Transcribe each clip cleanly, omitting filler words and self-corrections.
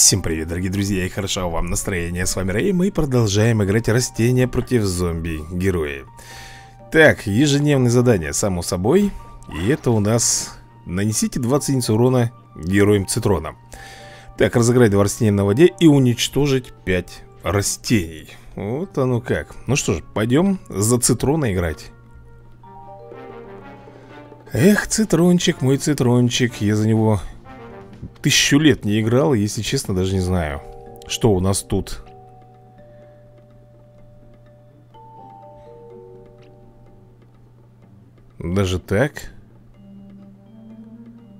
Всем привет, дорогие друзья, и хорошо вам настроение. С вами Рэй, и мы продолжаем играть растения против зомби-героев. Так, ежедневные задания, само собой. И это у нас нанесите 20 единиц урона героям Цитрона. Так, разыграть 2 растения на воде и уничтожить 5 растений. Вот оно как. Ну что ж, пойдем за Цитрона играть. Эх, Цитрончик, мой Цитрончик, я за него... 1000 лет не играл, если честно, даже не знаю, что у нас тут. Даже так?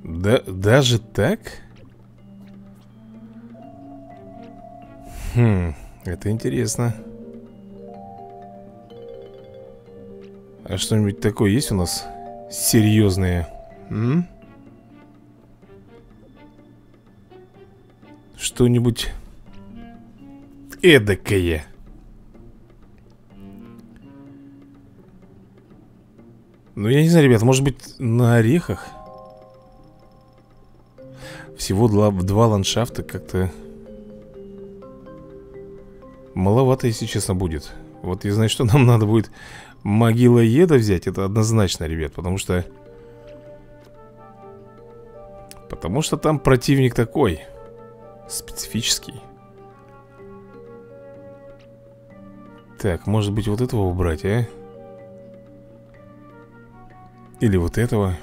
Да, даже так? Хм, это интересно. А что-нибудь такое есть у нас серьезное? Что-нибудь эдакое. Ну, я не знаю, ребят, может быть, на орехах? Всего два ландшафта как-то маловато, если честно, будет. Вот я знаю, что нам надо будет могила еда взять. Это однозначно, ребят, потому что там противник такой специфический. Так, может быть, вот этого убрать, а? Или вот этого.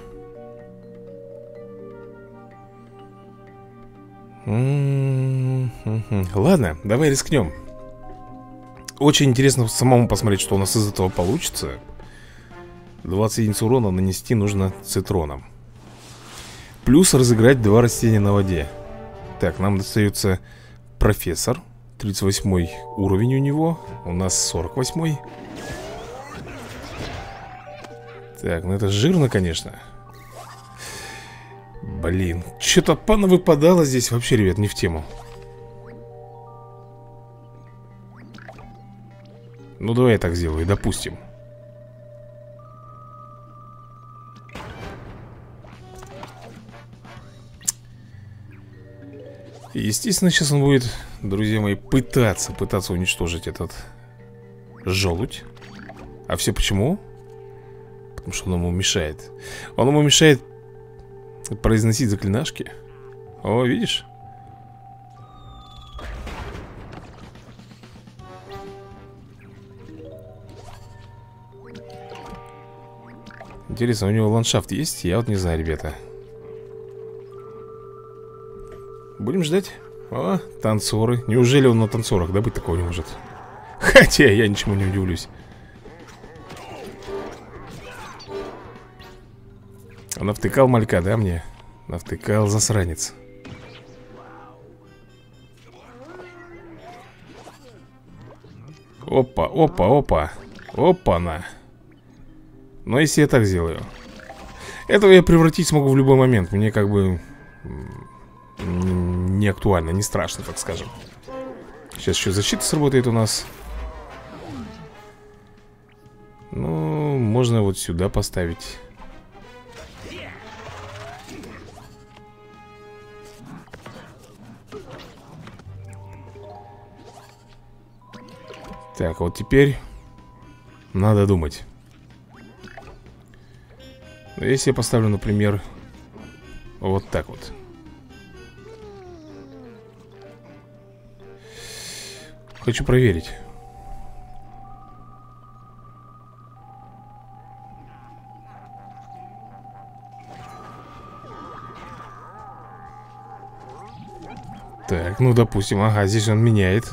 Ладно, давай рискнем. Очень интересно самому посмотреть, что у нас из этого получится. 20 единиц урона нанести нужно цитроном. Плюс разыграть 2 растения на воде. Так, нам достается профессор, 38 уровень у него. У нас 48. Так, ну это жирно, конечно. Блин, что-то пана выпадало здесь вообще, ребят, не в тему. Ну давай я так сделаю, допустим. Естественно, сейчас он будет, друзья мои, пытаться уничтожить этот желудь. А все почему? Потому что он ему мешает. Он ему мешает произносить заклинашки. О, видишь? Интересно, у него ландшафт есть? Я вот не знаю, ребята. Будем ждать. О, танцоры. Неужели он на танцорах добыть такого не может? Хотя я ничему не удивлюсь. Навтыкал малька, да, мне? Навтыкал засранец. Опа, опа, опа. Опа-на. Но если я так сделаю, этого я превратить смогу в любой момент. Мне как бы... не актуально, не страшно, так скажем. Сейчас еще защита сработает у нас. Ну, можно вот сюда поставить. Так, вот теперь надо думать. Если я поставлю, например, вот так вот. Хочу проверить. Так, ну допустим, ага, здесь он меняет.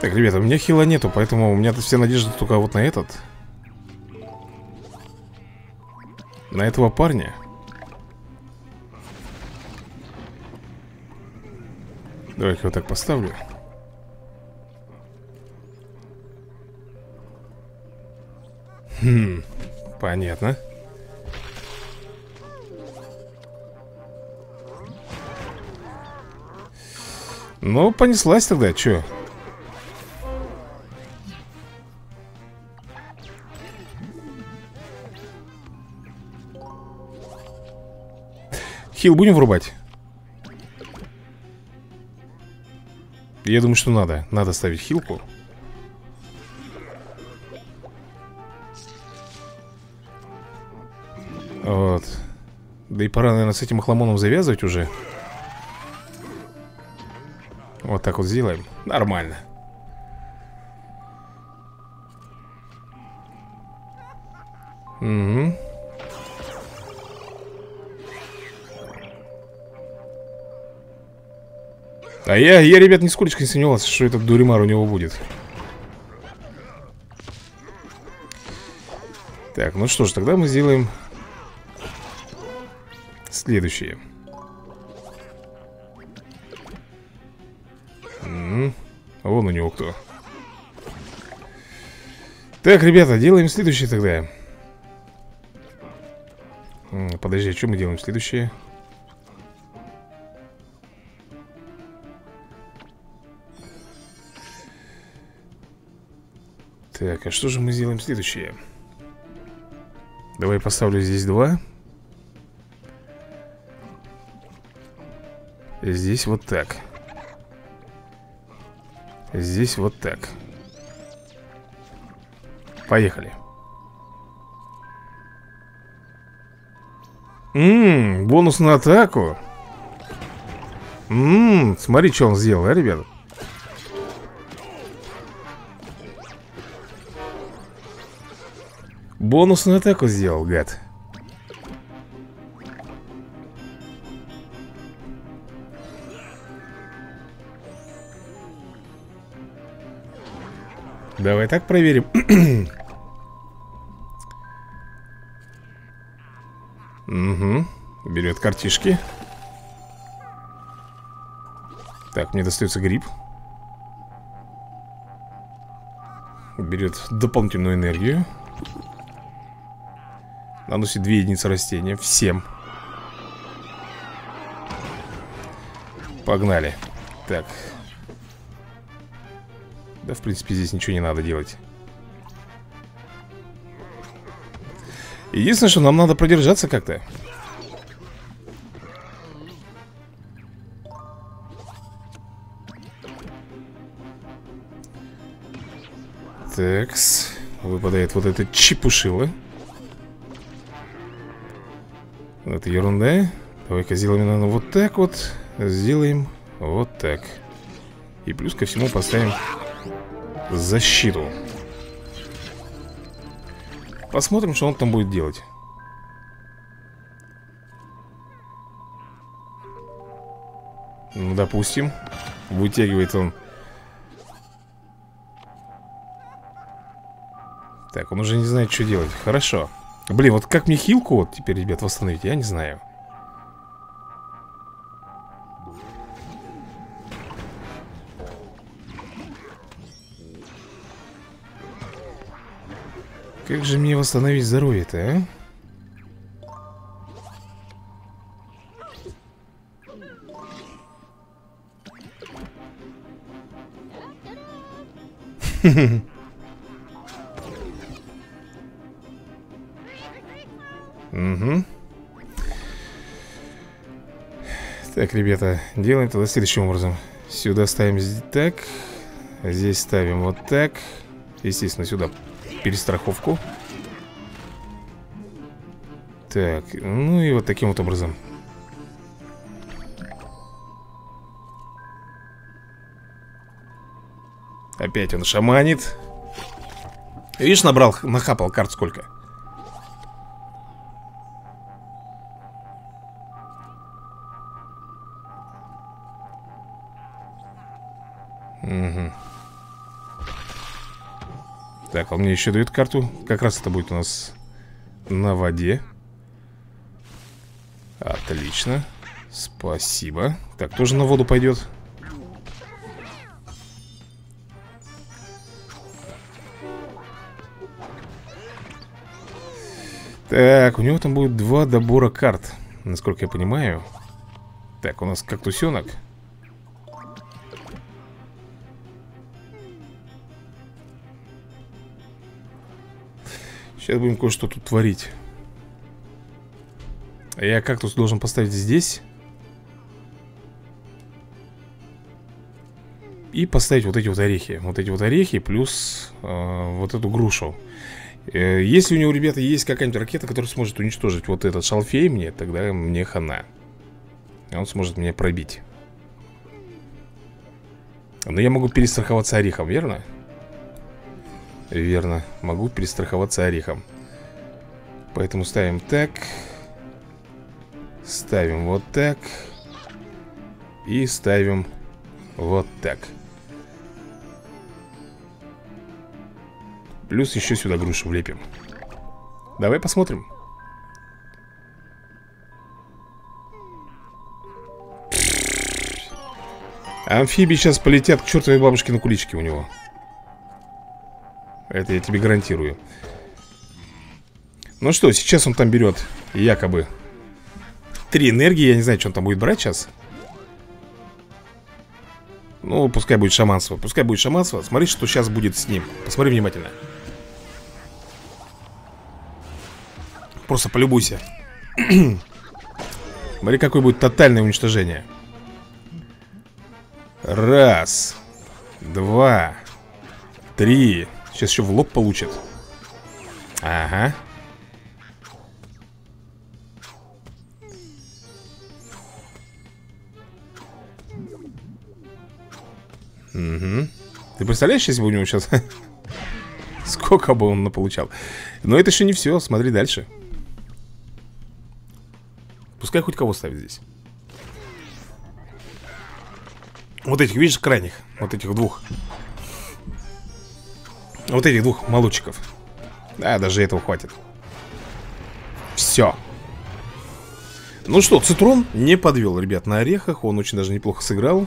Так, ребята, у меня хила нету, поэтому у меня-то вся надежда только вот на этот. На этого парня. Давай-ка вот так поставлю. Хм, понятно. Ну, понеслась тогда, чё? Хил будем врубать? Я думаю, что надо. Надо ставить хилку. Вот. Да и пора, наверное, с этим охламоном завязывать уже. Вот так вот сделаем. Нормально. Угу. А я, ребят, нисколько не сомневался, что этот Дуримар у него будет. Так, ну что ж, тогда мы сделаем следующее. Вон у него кто. Так, ребята, делаем следующее тогда. Подожди, а что мы делаем следующее? Так, а что же мы сделаем следующее? Давай поставлю здесь 2. Здесь вот так. Здесь вот так. Поехали. Бонус на атаку. Смотри, что он сделал, а, ребята? Бонусную атаку сделал, гад. Давай так проверим. Угу. Берет картишки. Так, мне достается гриб. Берет дополнительную энергию. Наносит 2 единицы растения всем. Погнали. Так. Да, в принципе, здесь ничего не надо делать. Единственное, что нам надо продержаться как-то. Такс. Выпадает вот это чепушило. Это ерунда. Давай-ка сделаем, наверное, вот так вот. Сделаем вот так. И плюс ко всему поставим защиту. Посмотрим, что он там будет делать. Ну, допустим. Вытягивает он. Так, он уже не знает, что делать. Хорошо. Блин, вот как мне хилку вот теперь, ребят, восстановить, я не знаю. Как же мне восстановить здоровье-то, а? Угу. Так, ребята, делаем тогда следующим образом. Сюда ставим так. Здесь ставим вот так. Естественно, сюда перестраховку. Так, ну и вот таким вот образом. Опять он шаманит. Видишь, набрал, нахапал карт сколько. Угу. Так, он мне еще дает карту. Как раз это будет у нас на воде. Отлично. Спасибо. Так, тоже на воду пойдет. Так, у него там будет 2 добора карт, насколько я понимаю. Так, у нас кактусенок. Сейчас будем кое-что тут творить. Я кактус должен поставить здесь. И поставить вот эти вот орехи. Вот эти вот орехи плюс вот эту грушу. Если у него, ребята, есть какая-нибудь ракета, которая сможет уничтожить вот этот шалфей мне, тогда мне хана. Он сможет меня пробить. Но я могу перестраховаться орехом, верно? Верно, могу перестраховаться орехом. Поэтому ставим так. Ставим вот так. И ставим вот так. Плюс еще сюда грушу влепим. Давай посмотрим. Амфибии сейчас полетят к чертовой бабушке на куличке у него. Это я тебе гарантирую. Ну что, сейчас он там берет якобы 3 энергии. Я не знаю, что он там будет брать сейчас. Ну, пускай будет шаманство. Пускай будет шаманство. Смотри, что сейчас будет с ним. Посмотри внимательно. Просто полюбуйся. Смотри, какое будет тотальное уничтожение. Раз. Два. Три. Сейчас еще в лоб получит. Ага. Угу. Ты представляешь, если бы у него сейчас сколько бы он наполучал. Но это еще не все, смотри дальше. Пускай хоть кого ставит здесь. Вот этих, видишь, крайних. Вот этих двух. Вот этих двух молодчиков. Да, даже этого хватит. Все. Ну что, Цитрон не подвел, ребят, на орехах. Он очень даже неплохо сыграл.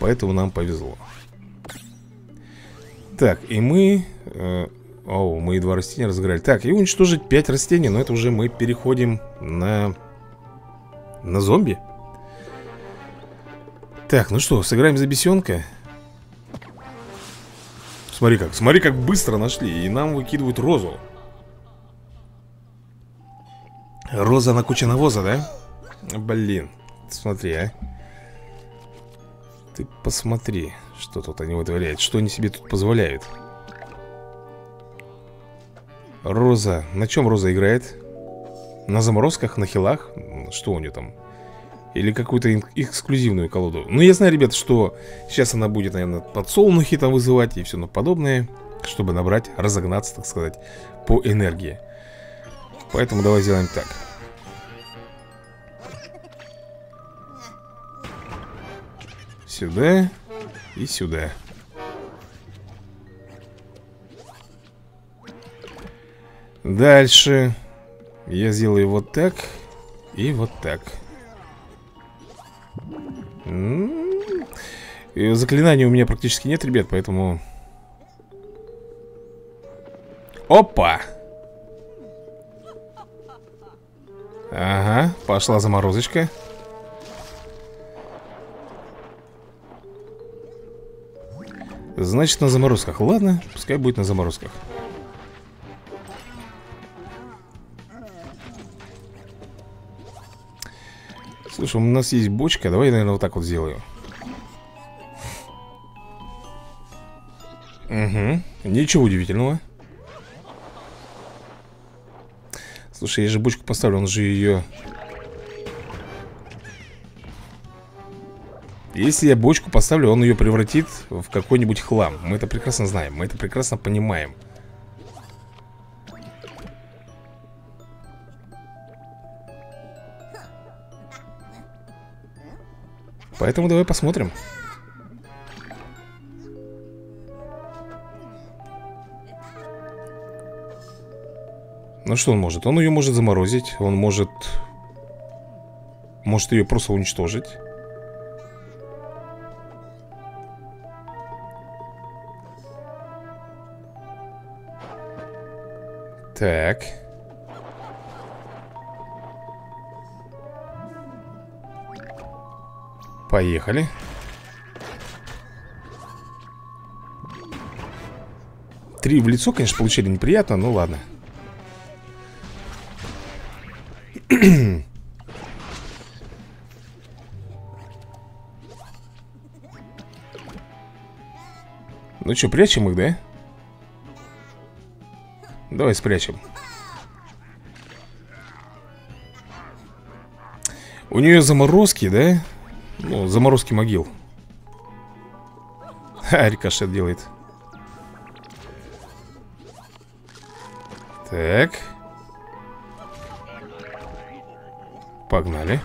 Поэтому нам повезло. Так, и мы... Оу, мы 2 растения разыграли. Так, и уничтожить 5 растений. Но это уже мы переходим на... на зомби. Так, ну что, сыграем за бесенка. Смотри, как быстро нашли. И нам выкидывают розу. Роза на куче навоза, да? Блин, смотри, а. Ты посмотри, что тут они вытворяют. Что они себе тут позволяют. Роза. На чем Роза играет? На заморозках, на хилах? Что у нее там? Или какую-то эксклюзивную колоду? Ну, я знаю, ребята, что сейчас она будет, наверное, подсолнухи там вызывать и все подобное, чтобы набрать, разогнаться, так сказать, по энергии. Поэтому давай сделаем так. Сюда и сюда. Дальше я сделаю вот так и вот так. Заклинаний у меня практически нет, ребят, поэтому... Опа! Ага, пошла заморозочка. Значит, на заморозках. Ладно, пускай будет на заморозках. Слушай, у нас есть бочка. Давай, наверное, вот так вот сделаю. Угу. Ничего удивительного. Слушай, я же бочку поставлю. Он же ее... Если я бочку поставлю, он ее превратит в какой-нибудь хлам. Мы это прекрасно знаем, мы это прекрасно понимаем. Поэтому давай посмотрим. Ну что он может? Он ее может заморозить, он может... Может ее просто уничтожить. Так. Поехали. Три в лицо, конечно, получили неприятно, но ладно. Ну что, прячем их, да? Давай спрячем. У нее заморозки, да? Ну, заморозки могил. Ха, рикошет делает. Так. Погнали.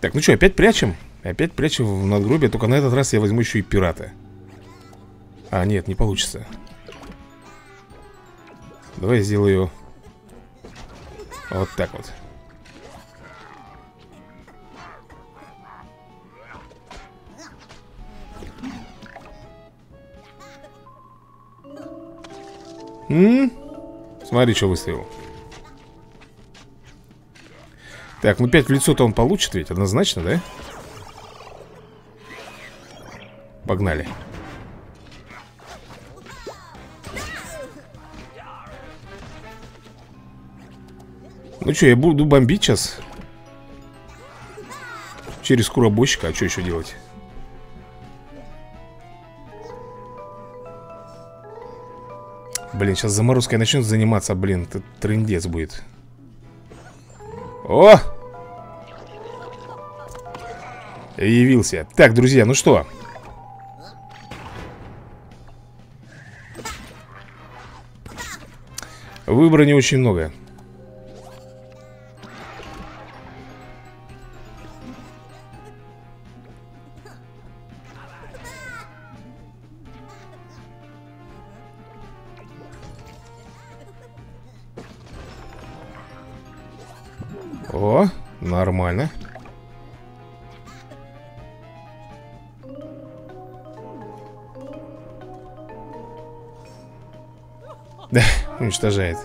Так, ну что, опять прячем? Опять прячем в надгробие. Только на этот раз я возьму еще и пирата. А, нет, не получится. Давай я сделаю вот так вот. Смотри, что выставил. Так, ну 5 в лицо-то он получит ведь, однозначно, да? Погнали. Ну что, я буду бомбить сейчас. Через куробойщика, а что еще делать? Блин, сейчас заморозкой начнут заниматься, блин, это трындец будет. О! Явился. Так, друзья, ну что? Выбора не очень много. О, нормально. Да, уничтожает.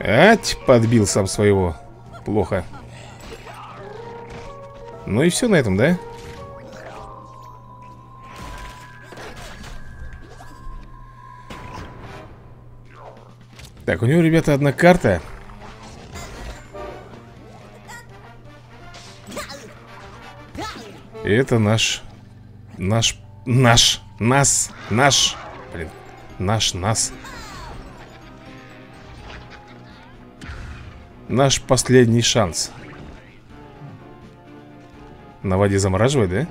Ать, подбил сам своего. Плохо. Ну и все на этом, да? Так, у него, ребята, одна карта. И это наш последний шанс. На воде замораживает, да?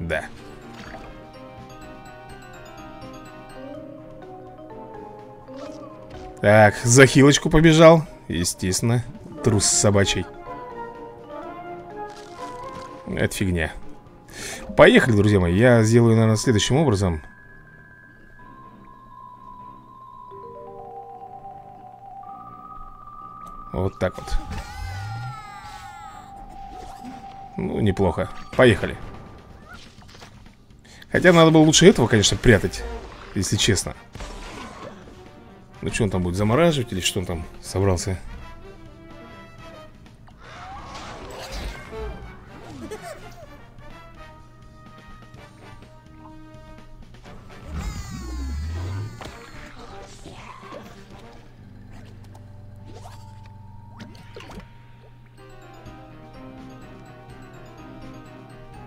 Да. Так, за хилочку побежал. Естественно, трус собачий. Это фигня. Поехали, друзья мои. Я сделаю, наверное, следующим образом. Вот так вот. Ну, неплохо. Поехали. Хотя надо было лучше этого, конечно, прятать. Если честно. Ну что он там будет замораживать или что он там собрался?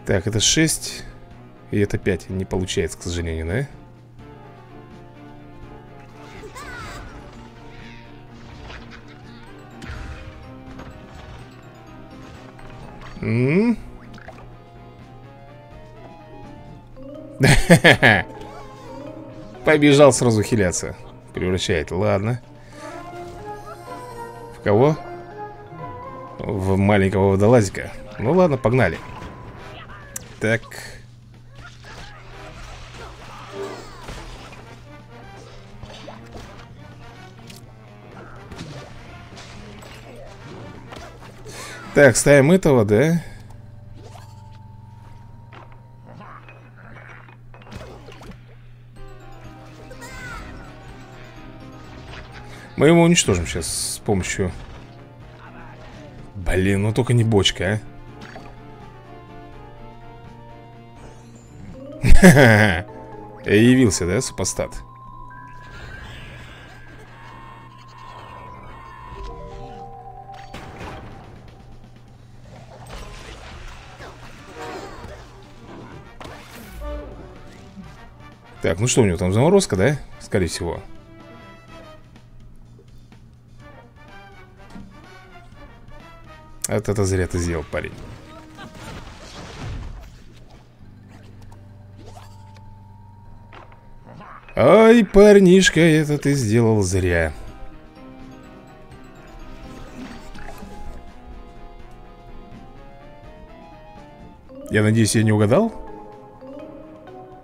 Так, это 6 и это 5. Не получается, к сожалению, да? Побежал сразу хиляться. Превращает, ладно. В кого? В маленького водолазика. Ну ладно, погнали. Так. Так, ставим этого, да? Мы его уничтожим сейчас с помощью... Блин, ну только не бочка, а. явился, да, супостат? Так, ну что у него там, заморозка, да? Скорее всего. Это зря ты сделал, парень. Ай, парнишка, это ты сделал зря. Я надеюсь, я не угадал?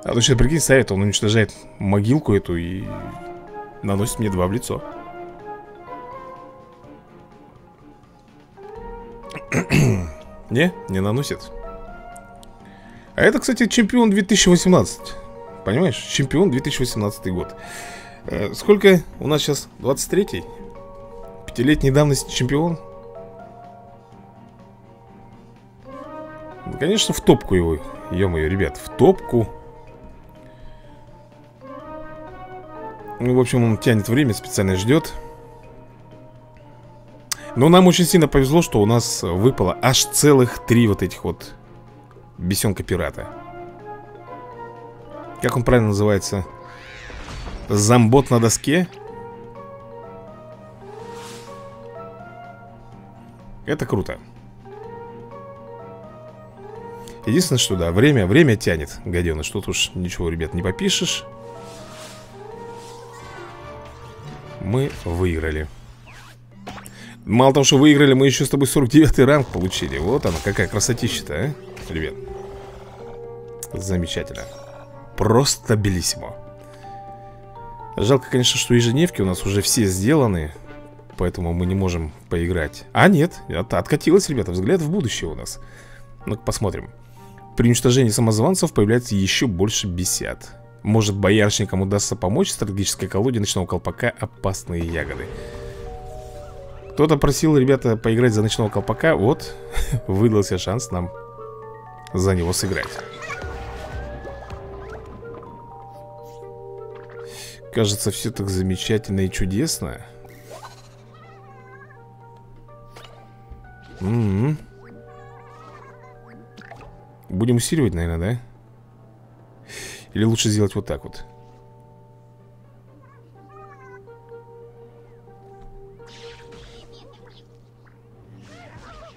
А то сейчас, прикинь, ставит, он уничтожает могилку эту и наносит мне 2 в лицо. Не, не наносит. А это, кстати, чемпион 2018. Понимаешь? Чемпион 2018 год. Сколько у нас сейчас? 23-й? 5-летней давности чемпион? Ну, конечно, в топку его. Ё-моё, ребят, в топку. Ну, в общем, он тянет время, специально ждет. Но нам очень сильно повезло, что у нас выпало аж целых 3 вот этих вот бесенка-пирата. Как он правильно называется? Зомбот на доске? Это круто. Единственное, что да, время тянет, гаденыш. Тут уж ничего, ребят, не попишешь. Мы выиграли. Мало того, что выиграли, мы еще с тобой 49-й ранг получили. Вот она, какая красотища-то, а, ребят. Замечательно. Просто белиссимо. Жалко, конечно, что ежедневки у нас уже все сделаны, поэтому мы не можем поиграть. А нет, откатилась, ребята, взгляд в будущее у нас. Ну-ка посмотрим. При уничтожении самозванцев появляется еще больше бесят. Может, боярышникам удастся помочь в стратегической колоде ночного колпака «Опасные ягоды». Кто-то просил, ребята, поиграть за ночного колпака. Вот, выдался шанс нам за него сыграть. Кажется, все так замечательно и чудесно. Будем усиливать, наверное, да? Или лучше сделать вот так вот.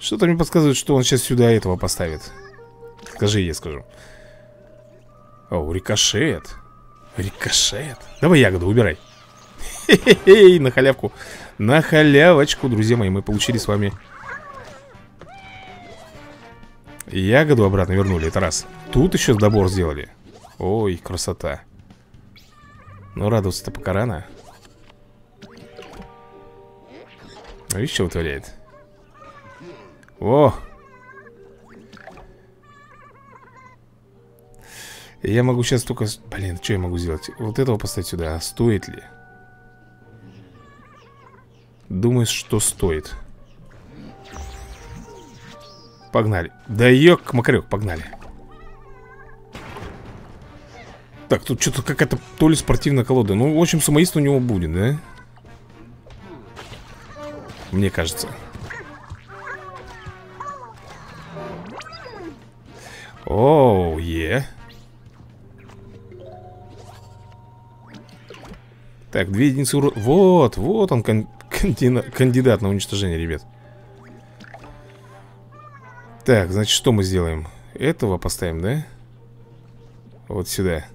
Что-то мне подсказывает, что он сейчас сюда этого поставит. Скажи, я скажу. О, рикошет. Рикошет. Давай ягоду, убирай. Хе-хе-хе, на халявку. На халявочку, друзья мои, мы получили с вами ягоду обратно вернули, это раз. Тут еще добор сделали. Ой, красота. Но радоваться-то пока рано. Видишь, что вытворяет? О! Я могу сейчас только... Блин, что я могу сделать? Вот этого поставить сюда, а стоит ли? Думаю, что стоит. Погнали. Да ёк-макарёк, погнали. Так, тут что-то какая-то то ли спортивная колода. Ну, в общем, самоист у него будет, да? Мне кажется. Оу, е. Так, 2 единицы урона. Вот, вот он кандидат на уничтожение, ребят. Так, значит, что мы сделаем? Этого поставим, да? Вот сюда.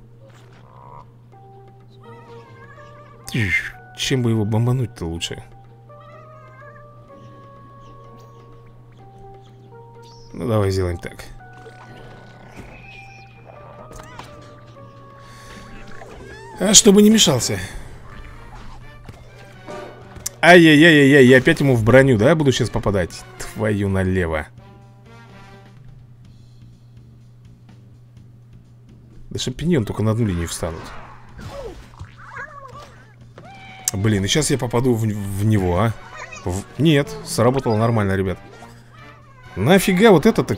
Чем бы его бомбануть-то лучше? Ну, давай сделаем так. А чтобы не мешался. Ай-яй-яй-яй-яй, я опять ему в броню, да, буду сейчас попадать? Твою налево. Да шампиньон только на одну линию встанут. Блин, и сейчас я попаду в него, а? Нет, сработало нормально, ребят. Нафига вот это-то?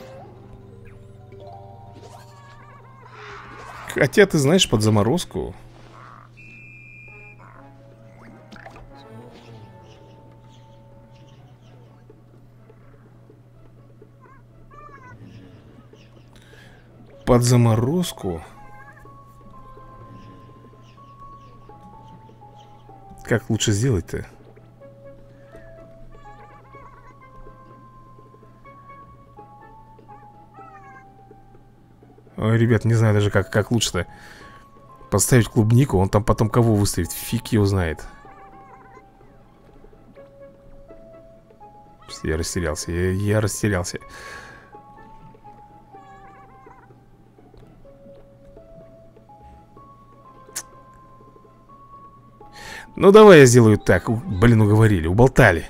Хотя, ты знаешь, под заморозку. Под заморозку. Как лучше сделать-то? Ой, ребят, не знаю даже как лучше-то. Поставить клубнику, он там потом кого выставит? Фиг его знает. Я растерялся, я растерялся. Ну давай я сделаю так. Блин, уговорили, уболтали.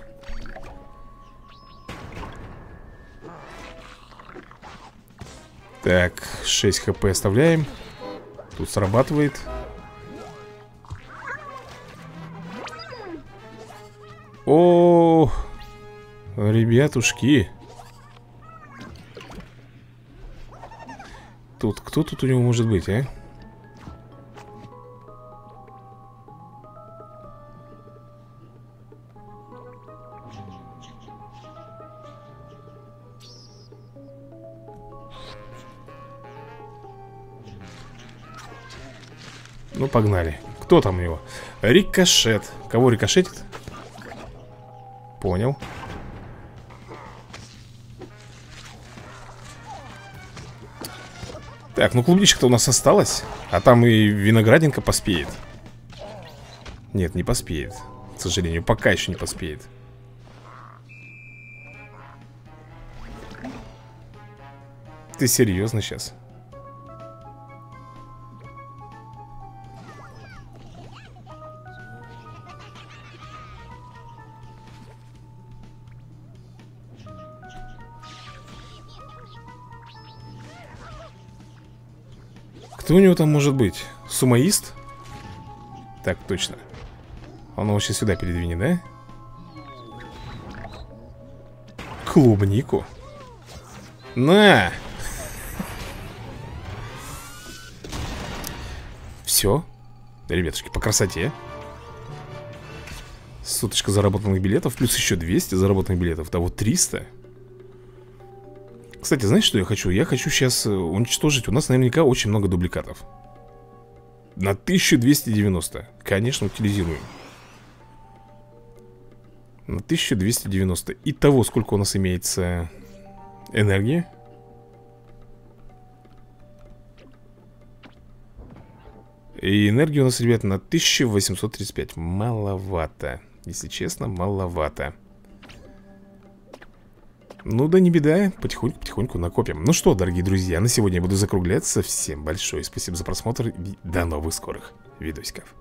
Так, 6 хп оставляем. Тут срабатывает. О, ребятушки. Тут кто тут у него может быть, а? Ну, погнали. Кто там у него? Рикошет. Кого рикошетит? Понял. Так, ну клубничка-то у нас осталась. А там и виноградинка поспеет. Нет, не поспеет. К сожалению, пока еще не поспеет. Ты серьезно сейчас? Кто у него там может быть? Сумоист? Так, точно. Он его сейчас сюда передвинет, да? Клубнику. На! Все. Ребятушки, по красоте. Суточка заработанных билетов. Плюс еще 200 заработанных билетов. Того 300. Кстати, знаешь, что я хочу? Я хочу сейчас уничтожить. У нас наверняка очень много дубликатов. На 1290. Конечно, утилизируем. На 1290. Итого, сколько у нас имеется энергии? И энергии у нас, ребят, на 1835. Маловато. Если честно, маловато. Ну да не беда, потихоньку-потихоньку накопим. Ну что, дорогие друзья, на сегодня я буду закругляться. Всем большое спасибо за просмотр и до новых скорых видосиков.